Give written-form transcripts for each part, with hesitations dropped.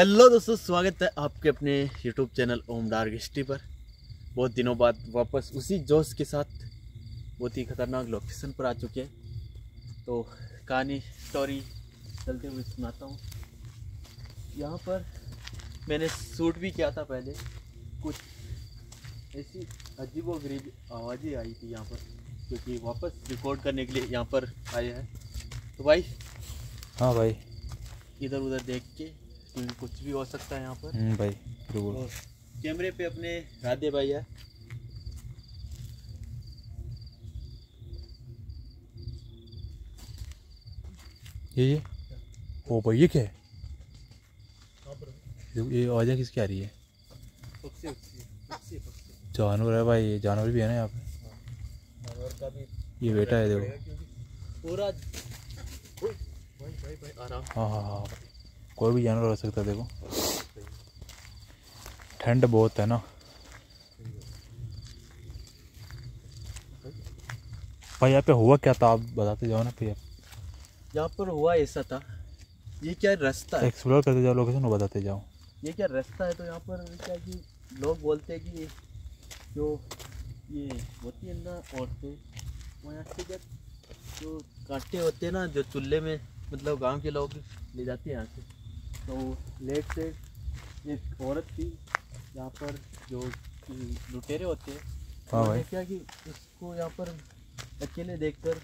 Hello दोस्तों, स्वागत है आपके अपने YouTube channel Om dark history पर। बहुत दिनों बाद वापस उसी जोश के साथ बहुत ही ख़तरनाक लोकेशन पर आ चुके हैं। तो कहानी स्टोरी चलते हुए सुनाता हूँ। यहाँ पर मैंने शूट भी किया था पहले, कुछ ऐसी अजीबोगरीब आवाज़ें आई थी यहाँ पर, क्योंकि वापस रिकॉर्ड करने के लिए यहाँ पर आया है। तो भाई, हाँ भाई, इधर उधर देख के कुछ भी हो सकता है यहाँ पर भाई। और कैमरे पे अपने राधे भाई है। ये ओ भाई, ये क्या है? ये आवाज़ें किसकी आ रही है? जानवर है भाई, ये जानवर भी है ना यहाँ पे। ये बेटा है, देखो पूरा। हाँ हाँ हाँ, कोई भी जानवर हो सकता है। देखो, ठंड बहुत है ना भाई। यहाँ पे हुआ क्या था, आप बताते जाओ ना। भैया यहाँ पर हुआ ऐसा था, ये क्या रास्ता है, एक्सप्लोर करते जाओ, लोकेशन को बताते जाओ। ये क्या रास्ता है? तो यहाँ पर क्या कि लोग बोलते हैं कि जो ये होती है ना औरतें, वो यहाँ से जब जो कांटे होते हैं ना, जो चूल्हे में, मतलब गांव के लोग ले जाते हैं यहाँ से। तो लेट से एक औरत थी यहाँ पर, जो लुटेरे होते हैं। हाँ भाई, क्या कि उसको यहाँ पर अकेले देखकर,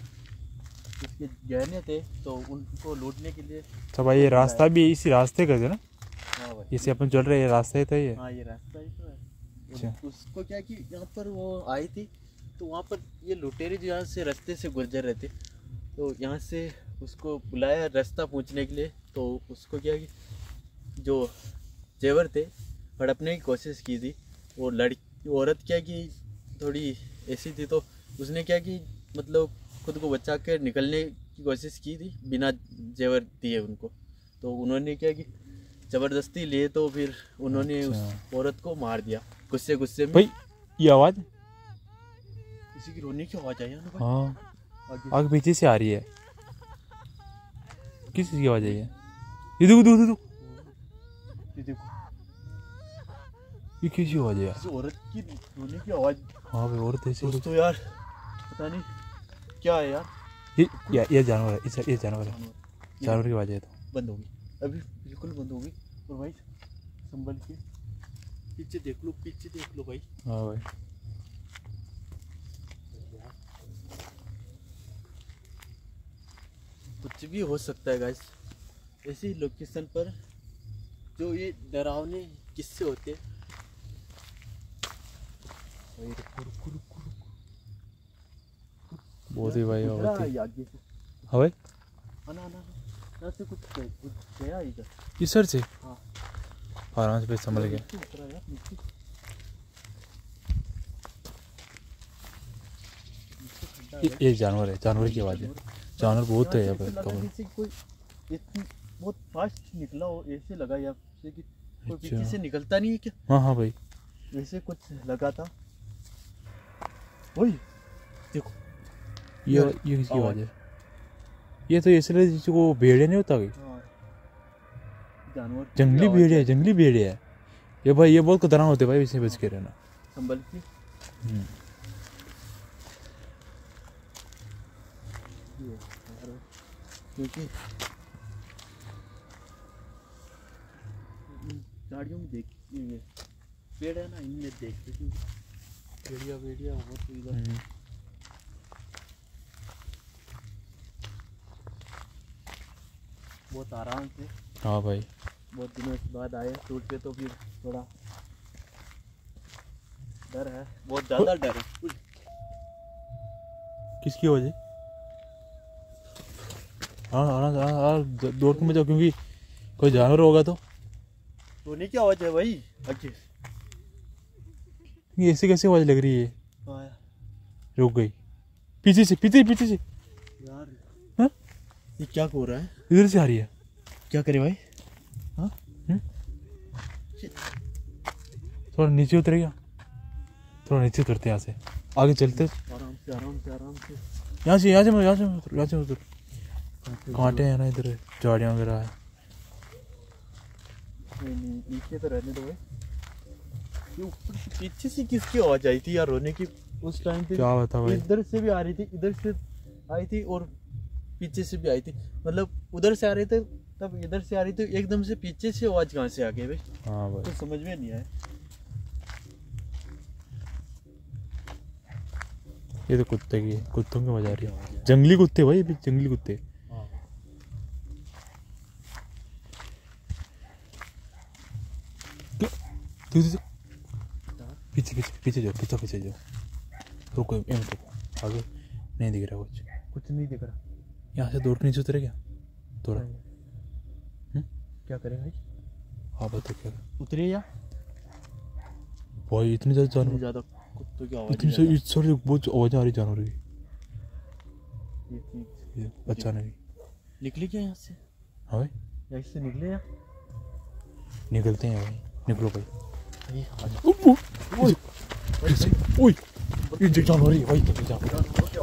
उसके गहने थे तो उनको लूटने के लिए। अच्छा भाई, ये रास्ता भी इसी रास्ते का है ना? हाँ भाई, इसे अपन चल रहे, ये रास्ता ही था ये। हाँ, ये रास्ता ही तो है। उसको क्या कि यहाँ पर वो आई थी, तो वहाँ पर ये लुटेरे जो यहाँ से रास्ते से गुजर रहे थे, तो यहाँ से उसको बुलाया रास्ता पूछने के लिए। तो उसको क्या कि जो जेवर थे, हड़पने की कोशिश की थी। वो औरत क्या कि थोड़ी ऐसी थी, तो उसने क्या कि मतलब खुद को बचा कर निकलने की कोशिश की थी बिना जेवर दिए उनको। तो उन्होंने क्या कि ज़बरदस्ती लिए, तो फिर उन्होंने उस औरत को मार दिया गुस्से गुस्से में। भाई, ये आवाज़ किसी की रोने की आवाज़ आई है ना? हाँ, आग पीछे से आ रही है। किस चीज़ की आवाज़ आई है? ये देखो देखो देखो, ये किसी आवाज़ है? औरत की रोने की आवाज़। हाँ भाई, औरत ऐसी। दोस्तों यार, पता नहीं क्या है यार। ये जानवर है, ये जानवर है। जानवर की आवाज़ है तो बंद होगी अभी, बिल्कुल बंद होगी। और भाई संभल के पीछे देख लो, पीछे देख लो भाई। हाँ भाई, कुछ भी हो सकता है गाइस ऐसी लोकेशन पर। जो ये डरावने किस्से होते, बहुत ही भाई होती है। ना से कुछ गया इधर इस सर से। हाँ, आराम से संभल गया। ये जानवर है, जानवर की आवाज़ है। जानवर बहुत है यहाँ पर। कोई इतनी बहुत फास्ट निकला हो, ऐसे लगा यहाँ से कि कोई पीछे से निकलता नहीं है क्या? हाँ हाँ भाई, वैसे कुछ लगा था। ओए देखो, ये किसकी आवाज़ है? ये तो ऐसे लगे जिसको भेड़िया नहीं होता। जानवर जंगली भेड़िया, जंगली भेड़िया है ये भाई। ये बहुत खतरनाक होते भाई, इससे बच के रहना, संभल के। क्योंकि गाड़ियों में देखती है, पेड़ है ना, इनमें देखते हैं भेड़िया भेड़िया बहुत इधर। बहुत आराम से। हाँ भाई, बहुत दिनों के बाद आए टूट पे, तो फिर थोड़ा डर है, बहुत ज़्यादा डर है। किसकी वजह? हाँ, दौड़ के मत जाओ, क्योंकि कोई जानवर होगा तो। रोने की आवाज़ है भाई। अच्छे नहीं, ऐसी कैसी आवाज़ लग रही है? रुक गई, पीछे से यार। हाँ, ये क्या हो रहा है? इधर से आ रही है, क्या करे भाई? हाँ, थोड़ा नीचे उतरेगा, थोड़ा नीचे उतरते यहाँ से, आगे चलते आराम से यहाँ से उतर। कांटे हैं ना इधर, झाड़ियाँ वगैरह है। नीचे तो रहने दो। ऊपर से पीछे से किसकी आवाज आई थी यार रोने की उस टाइम पे, क्या बता भाई। इधर से भी आ रही थी, इधर से आई थी और पीछे से भी आई थी, मतलब उधर से आ रहे थे तब इधर से आ रही थी, एकदम से पीछे से आवाज कहाँ से आ गई भाई। हाँ भाई, तो समझ में नहीं आया। ये तो कुत्ते की, कुत्तों की मजा आ रही है, जंगली कुत्ते भाई, ये जंगली कुत्ते। पीछे पीछे पीछे जाओ, पीछे पीछे जाओ, रुको एम रुको, आगे नहीं दिख रहा कुछ, कुछ नहीं दिख रहा। यहाँ से दूर नीचे उतरे क्या थोड़ा, क्या करें भाई आप बताओ क्या उतरे या भाई। इतने ज़्यादा जानवर, ज़्यादा कुत्तों की आवाज़, सॉरी बहुत आवाज़ आ रही जानवर की। अच्छा नहीं निकले क्या यहाँ से? हाँ भाई यहाँ से निकले या निकलते हैं भाई, निकलो भाई। ओह ओह ओह जानवर है भाई, जानवर